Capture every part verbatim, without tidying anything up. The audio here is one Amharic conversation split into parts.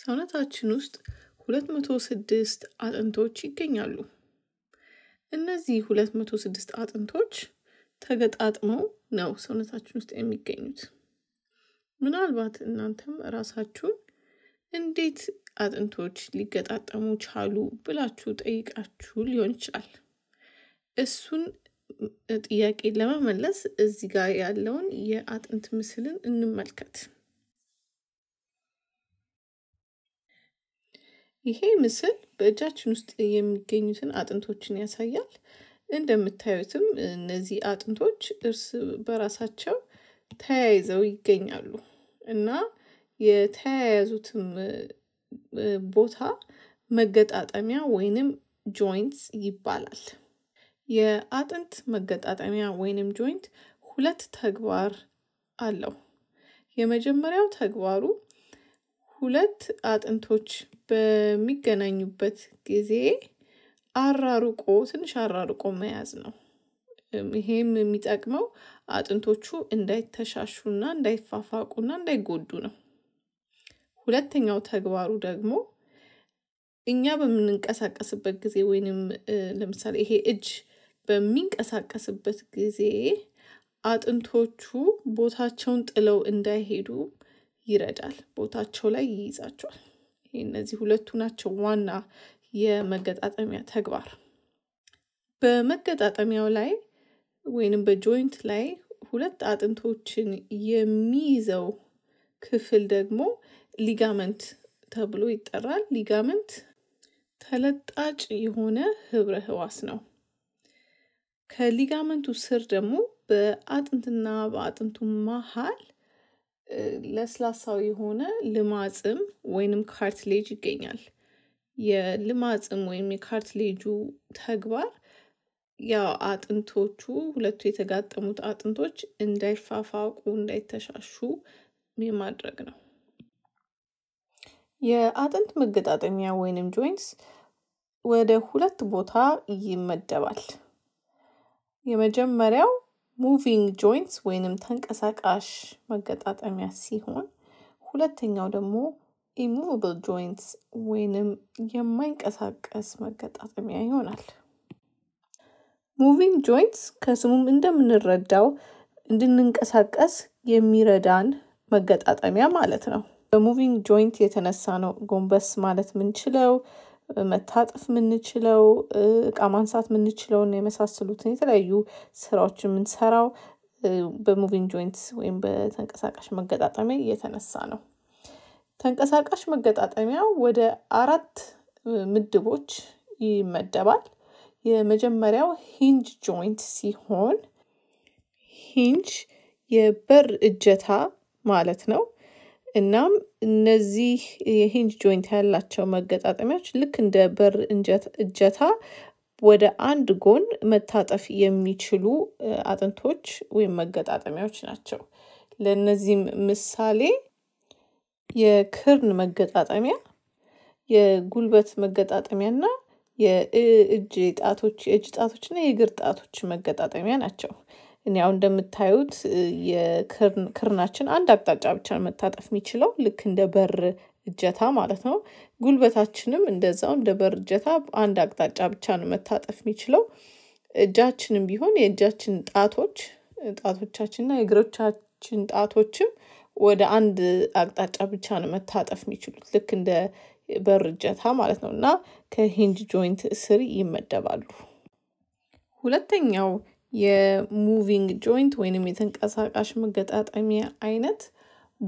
ሰውነታችን ውስጥ ሁለት መቶ ስድስት አጥንቶች ይገኛሉ። እነዚህ ሁለት መቶ ስድስት አጥንቶች ተገጣጥመው ነው ሰውነታችን ውስጥ የሚገኙት። ምናልባት እናንተም ራሳችሁ እንዴት አጥንቶች ሊገጣጠሙ ቻሉ ብላችሁ ጠይቃችሁ ሊሆን ይችላል። እሱን ጥያቄ ለመመለስ እዚህ ጋር ያለውን የአጥንት ምስልን እንመልከት። ይሄ ምስል በእጃችን ውስጥ የሚገኙትን አጥንቶችን ያሳያል። እንደምታዩትም እነዚህ አጥንቶች እርስ በራሳቸው ተያይዘው ይገኛሉ እና የተያያዙትም ቦታ መገጣጠሚያ ወይንም ጆይንትስ ይባላል። የአጥንት መገጣጠሚያ ወይንም ጆይንት ሁለት ተግባር አለው። የመጀመሪያው ተግባሩ ሁለት አጥንቶች በሚገናኙበት ጊዜ አራርቆ ትንሽ አራርቆ መያዝ ነው። ይሄም የሚጠቅመው አጥንቶቹ እንዳይተሻሹና እንዳይፋፋቁና እንዳይጎዱ ነው። ሁለተኛው ተግባሩ ደግሞ እኛ በምንንቀሳቀስበት ጊዜ ወይንም ለምሳሌ ይሄ እጅ በሚንቀሳቀስበት ጊዜ አጥንቶቹ ቦታቸውን ጥለው እንዳይሄዱ ይረዳል። ቦታቸው ላይ ይይዛቸዋል። እነዚህ ሁለቱ ናቸው ዋና የመገጣጠሚያ ተግባር። በመገጣጠሚያው ላይ ወይንም በጆይንት ላይ ሁለት አጥንቶችን የሚይዘው ክፍል ደግሞ ሊጋመንት ተብሎ ይጠራል። ሊጋመንት ተለጣጭ የሆነ ህብረ ህዋስ ነው። ከሊጋመንቱ ስር ደግሞ በአጥንትና በአጥንቱ መሃል ለስላሳው የሆነ ልማጽም ወይንም ካርትሌጅ ይገኛል። የልማጽም ወይንም የካርትሌጁ ተግባር ያው አጥንቶቹ ሁለቱ የተጋጠሙት አጥንቶች እንዳይፋፋቁ እንዳይተሻሹ የማድረግ ነው። የአጥንት መገጣጠሚያ ወይንም ጆይንትስ ወደ ሁለት ቦታ ይመደባል። የመጀመሪያው ሙቪንግ ጆይንትስ ወይንም ተንቀሳቃሽ መገጣጠሚያ ሲሆን ሁለተኛው ደግሞ ኢሙቫብል ጆይንትስ ወይንም የማይንቀሳቀስ መገጣጠሚያ ይሆናል። ሙቪንግ ጆይንትስ ከስሙም እንደምንረዳው እንድንንቀሳቀስ የሚረዳን መገጣጠሚያ ማለት ነው። በሙቪንግ ጆይንት የተነሳ ነው ጎንበስ ማለት ምንችለው፣ መታጠፍ ምንችለው፣ እቃ ማንሳት ምንችለው እና የመሳሰሉትን የተለያዩ ስራዎችን ምንሰራው በሙቪንግ ጆይንትስ ወይም በተንቀሳቃሽ መገጣጠሚያ የተነሳ ነው። ተንቀሳቃሽ መገጣጠሚያ ወደ አራት ምድቦች ይመደባል። የመጀመሪያው ሂንጅ ጆይንት ሲሆን ሂንጅ የበር እጀታ ማለት ነው። እናም እነዚህ የሂንጅ ጆይንት ያላቸው መገጣጠሚያዎች ልክ እንደ በር እጀታ ወደ አንድ ጎን መታጠፍ የሚችሉ አጥንቶች ወይም መገጣጠሚያዎች ናቸው። ለነዚህም ምሳሌ የክርን መገጣጠሚያ፣ የጉልበት መገጣጠሚያና የእጅ ጣቶች የእጅ ጣቶችና የእግር ጣቶች መገጣጠሚያ ናቸው። እኛው እንደምታዩት የክርናችን አንድ አቅጣጫ ብቻ መታጠፍ የሚችለው ልክ እንደ በር እጀታ ማለት ነው። ጉልበታችንም እንደዛው እንደ በር እጀታ አንድ አቅጣጫ ብቻ ነው መታጠፍ የሚችለው። እጃችንም ቢሆን የእጃችን ጣቶች ጣቶቻችንና የእግሮቻችን ጣቶችም ወደ አንድ አቅጣጫ ብቻ ነው መታጠፍ የሚችሉት ልክ እንደ በር እጀታ ማለት ነውና ከሂንጅ ጆይንት ስር ይመደባሉ። ሁለተኛው የሙቪንግ ጆይንት ወይንም የተንቀሳቃሽ መገጣጠሚያ አይነት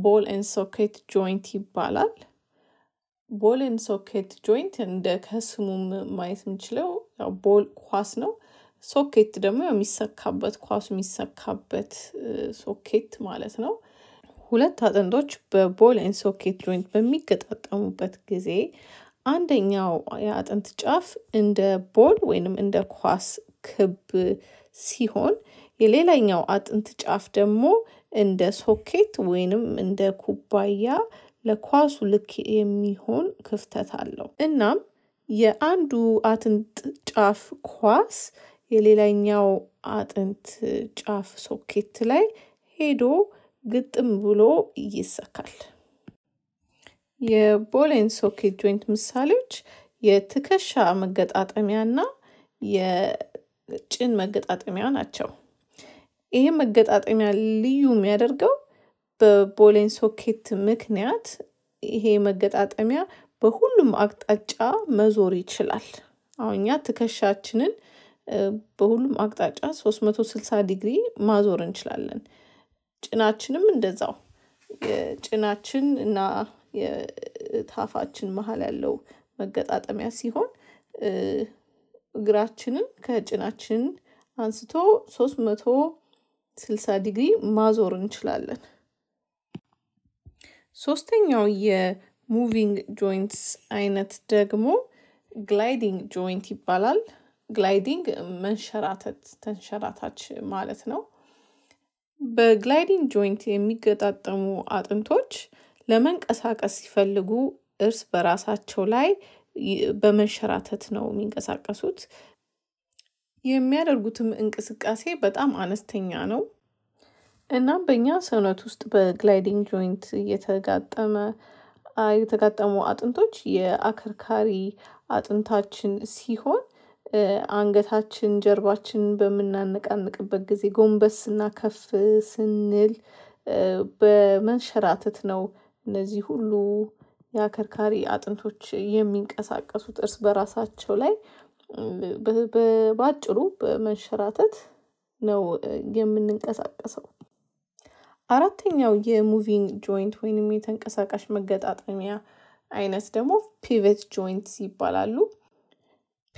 ቦል ኤንድ ሶኬት ጆይንት ይባላል። ቦል ኤንድ ሶኬት ጆይንት እንደ ከስሙ ማየት እንችለው ያው ቦል ኳስ ነው። ሶኬት ደግሞ የሚሰካበት ኳሱ የሚሰካበት ሶኬት ማለት ነው። ሁለት አጥንቶች በቦል ኤንድ ሶኬት ጆይንት በሚገጣጠሙበት ጊዜ አንደኛው የአጥንት ጫፍ እንደ ቦል ወይንም እንደ ኳስ ክብ ሲሆን የሌላኛው አጥንት ጫፍ ደግሞ እንደ ሶኬት ወይንም እንደ ኩባያ ለኳሱ ልክ የሚሆን ክፍተት አለው። እናም የአንዱ አጥንት ጫፍ ኳስ የሌላኛው አጥንት ጫፍ ሶኬት ላይ ሄዶ ግጥም ብሎ ይሰካል። የቦሌን ሶኬት ጆይንት ምሳሌዎች የትከሻ መገጣጠሚያና የጭን መገጣጠሚያ ናቸው። ይሄ መገጣጠሚያ ልዩ የሚያደርገው በቦሌን ሶኬት ምክንያት ይሄ መገጣጠሚያ በሁሉም አቅጣጫ መዞር ይችላል። አሁንኛ ትከሻችንን በሁሉም አቅጣጫ ሶስት መቶ ስልሳ ዲግሪ ማዞር እንችላለን። ጭናችንም እንደዛው ጭናችን እና የታፋችን መሃል ያለው መገጣጠሚያ ሲሆን እግራችንን ከጭናችን አንስቶ ሶስት መቶ ስልሳ ዲግሪ ማዞር እንችላለን። ሶስተኛው የሙቪንግ ጆይንትስ አይነት ደግሞ ግላይዲንግ ጆይንት ይባላል። ግላይዲንግ መንሸራተት ተንሸራታች ማለት ነው። በግላይዲንግ ጆይንት የሚገጣጠሙ አጥንቶች ለመንቀሳቀስ ሲፈልጉ እርስ በራሳቸው ላይ በመንሸራተት ነው የሚንቀሳቀሱት። የሚያደርጉትም እንቅስቃሴ በጣም አነስተኛ ነው እና በእኛ ሰውነት ውስጥ በግላይዲንግ ጆይንት የተጋጠመ የተጋጠሙ አጥንቶች የአከርካሪ አጥንታችን ሲሆን አንገታችን ጀርባችን በመናነቃነቅበት ጊዜ ጎንበስና ከፍ ስንል በመንሸራተት ነው እነዚህ ሁሉ ያከርካሪ አጥንቶች የሚንቀሳቀሱት እርስ በራሳቸው ላይ በባጭሩ በመንሸራተት ነው የምንንቀሳቀሰው። አራተኛው የሙቪንግ ጆይንት ወይንም የተንቀሳቃሽ መገጣጠሚያ አይነት ደግሞ ፒቨት ጆይንትስ ይባላሉ።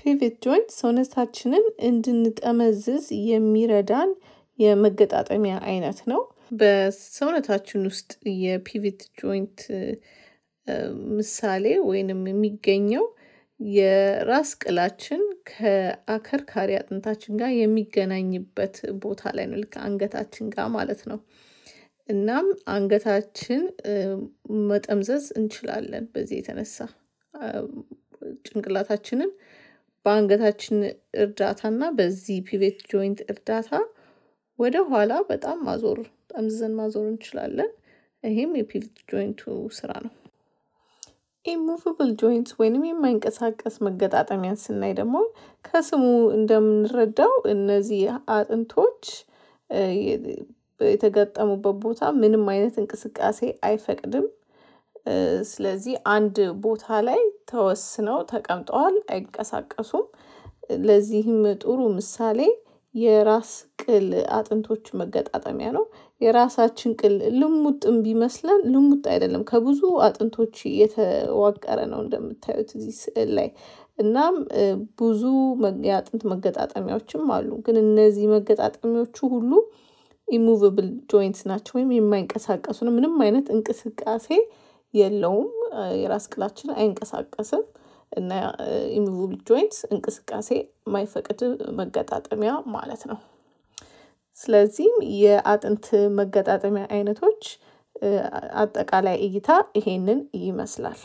ፒቨት ጆይንት ሰውነታችንን እንድንጠመዝዝ የሚረዳን የመገጣጠሚያ አይነት ነው። በሰውነታችን ውስጥ የፒቨት ጆይንት ምሳሌ ወይንም የሚገኘው የራስ ቅላችን ከአከርካሪ አጥንታችን ጋር የሚገናኝበት ቦታ ላይ ነው፣ ልክ አንገታችን ጋር ማለት ነው። እናም አንገታችን መጠምዘዝ እንችላለን። በዚህ የተነሳ ጭንቅላታችንን በአንገታችን እርዳታና በዚህ ፒቨት ጆይንት እርዳታ ወደ ኋላ በጣም ማዞር ጠምዝዘን ማዞር እንችላለን። ይሄም የፒቨት ጆይንቱ ስራ ነው። ኢሙቫብል ጆይንትስ ወይንም የማይንቀሳቀስ መገጣጠሚያን ስናይ ደግሞ ከስሙ እንደምንረዳው እነዚህ አጥንቶች የተገጠሙበት ቦታ ምንም አይነት እንቅስቃሴ አይፈቅድም። ስለዚህ አንድ ቦታ ላይ ተወስነው ተቀምጠዋል፣ አይንቀሳቀሱም። ለዚህም ጥሩ ምሳሌ የራስ ቅል አጥንቶች መገጣጠሚያ ነው። የራሳችን ቅል ልሙጥም ቢመስለን ልሙጥ አይደለም፣ ከብዙ አጥንቶች የተዋቀረ ነው እንደምታዩት እዚህ ስዕል ላይ። እናም ብዙ የአጥንት መገጣጠሚያዎችም አሉ፣ ግን እነዚህ መገጣጠሚያዎቹ ሁሉ ኢሙቫብል ጆይንትስ ናቸው ወይም የማይንቀሳቀሱ ነው። ምንም አይነት እንቅስቃሴ የለውም፣ የራስ ቅላችን አይንቀሳቀስም እና ኢሙቫብል ጆይንትስ እንቅስቃሴ ማይፈቅድ መገጣጠሚያ ማለት ነው። ስለዚህም የአጥንት መገጣጠሚያ አይነቶች አጠቃላይ እይታ ይሄንን ይመስላል።